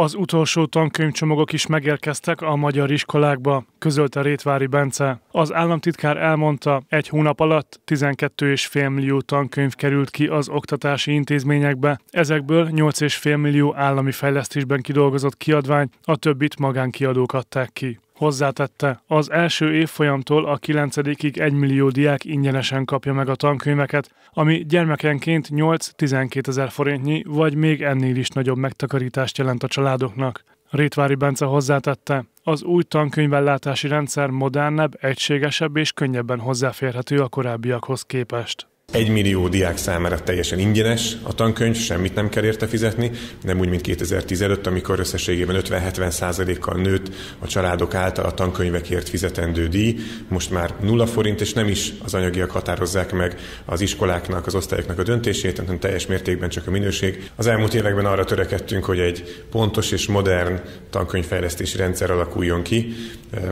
Az utolsó tankönyvcsomagok is megérkeztek a magyar iskolákba, közölte Rétvári Bence. Az államtitkár elmondta, egy hónap alatt 12,5 millió tankönyv került ki az oktatási intézményekbe, ezekből 8,5 millió állami fejlesztésben kidolgozott kiadvány, a többit magánkiadók adták ki. Hozzátette, az első évfolyamtól a 9-ig 1 millió diák ingyenesen kapja meg a tankönyveket, ami gyermekenként 8-12 ezer forintnyi, vagy még ennél is nagyobb megtakarítást jelent a családoknak. Rétvári Bence hozzátette, az új tankönyvellátási rendszer modernebb, egységesebb és könnyebben hozzáférhető a korábbiakhoz képest. 1 millió diák számára teljesen ingyenes a tankönyv, semmit nem kell érte fizetni, nem úgy, mint 2010 előtt, amikor összességében 50-70%-kal nőtt a családok által a tankönyvekért fizetendő díj, most már 0 forint, és nem is az anyagiak határozzák meg az iskoláknak, az osztályoknak a döntését, hanem teljes mértékben csak a minőség. Az elmúlt években arra törekedtünk, hogy egy pontos és modern tankönyvfejlesztési rendszer alakuljon ki.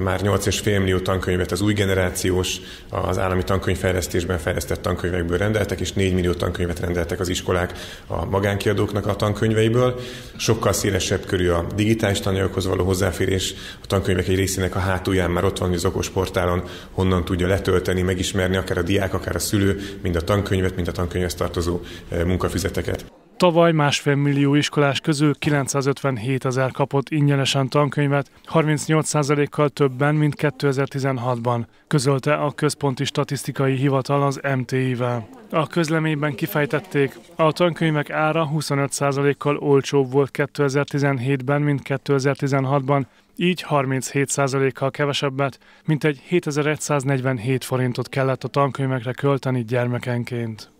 Már 8,5 millió tankönyvet az új generációs, az állami tankönyvfejlesztésben fejlesztett tankönyvek rendeltek, és 4 millió tankönyvet rendeltek az iskolák a magánkiadóknak a tankönyveiből. Sokkal szélesebb körű a digitális tananyagokhoz való hozzáférés, a tankönyvek egy részének a hátulján már ott van, hogy az okosportálon honnan tudja letölteni, megismerni akár a diák, akár a szülő, mind a tankönyvet, mind a tankönyvhez tartozó munkafüzeteket. Tavaly 1,5 millió iskolás közül 957 ezer kapott ingyenesen tankönyvet, 38%-kal többen, mint 2016-ban, közölte a Központi Statisztikai Hivatal az MTI-vel. A közleményben kifejtették, a tankönyvek ára 25%-kal olcsóbb volt 2017-ben, mint 2016-ban, így 37%-kal kevesebbet, mintegy 7147 forintot kellett a tankönyvekre költeni gyermekenként.